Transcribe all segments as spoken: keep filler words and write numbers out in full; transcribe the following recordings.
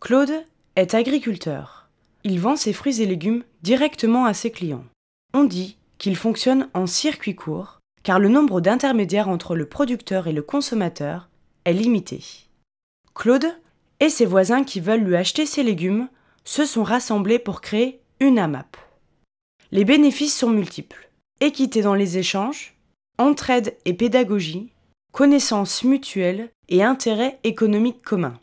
Claude est agriculteur. Il vend ses fruits et légumes directement à ses clients. On dit qu'il fonctionne en circuit court, car le nombre d'intermédiaires entre le producteur et le consommateur est limité. Claude et ses voisins qui veulent lui acheter ses légumes se sont rassemblés pour créer une A M A P. Les bénéfices sont multiples. Équité dans les échanges, entraide et pédagogie, connaissances mutuelles et intérêts économiques communs.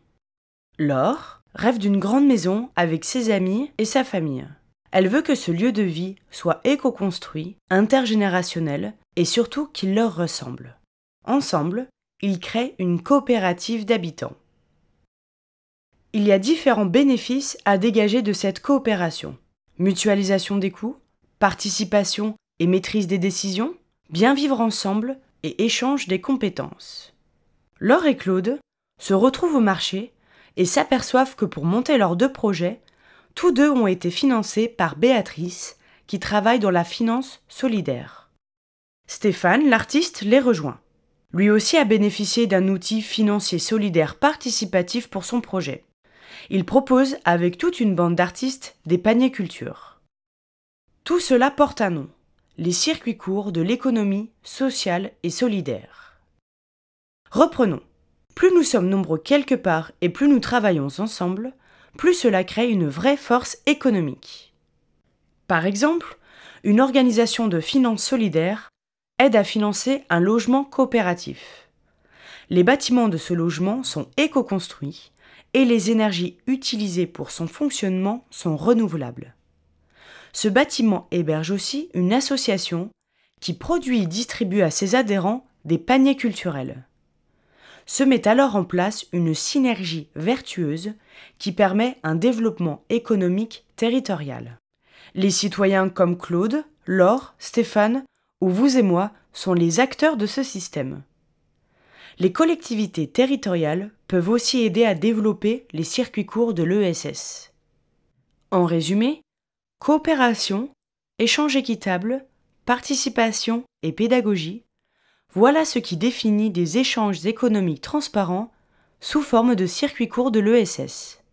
Laure rêve d'une grande maison avec ses amis et sa famille. Elle veut que ce lieu de vie soit éco-construit, intergénérationnel et surtout qu'il leur ressemble. Ensemble, ils créent une coopérative d'habitants. Il y a différents bénéfices à dégager de cette coopération. Mutualisation des coûts, participation et maîtrise des décisions, bien vivre ensemble et échange des compétences. Laure et Claude se retrouvent au marché et s'aperçoivent que pour monter leurs deux projets, tous deux ont été financés par Béatrice, qui travaille dans la finance solidaire. Stéphane, l'artiste, les rejoint. Lui aussi a bénéficié d'un outil financier solidaire participatif pour son projet. Il propose, avec toute une bande d'artistes, des paniers culture. Tout cela porte un nom, les circuits courts de l'économie sociale et solidaire. Reprenons. Plus nous sommes nombreux quelque part et plus nous travaillons ensemble, plus cela crée une vraie force économique. Par exemple, une organisation de finances solidaires aide à financer un logement coopératif. Les bâtiments de ce logement sont éco-construits et les énergies utilisées pour son fonctionnement sont renouvelables. Ce bâtiment héberge aussi une association qui produit et distribue à ses adhérents des paniers culturels. Se met alors en place une synergie vertueuse qui permet un développement économique territorial. Les citoyens comme Claude, Laure, Stéphane ou vous et moi sont les acteurs de ce système. Les collectivités territoriales peuvent aussi aider à développer les circuits courts de l'E S S. En résumé, coopération, échange équitable, participation et pédagogie, voilà ce qui définit des échanges économiques transparents sous forme de circuits courts de l'E S S.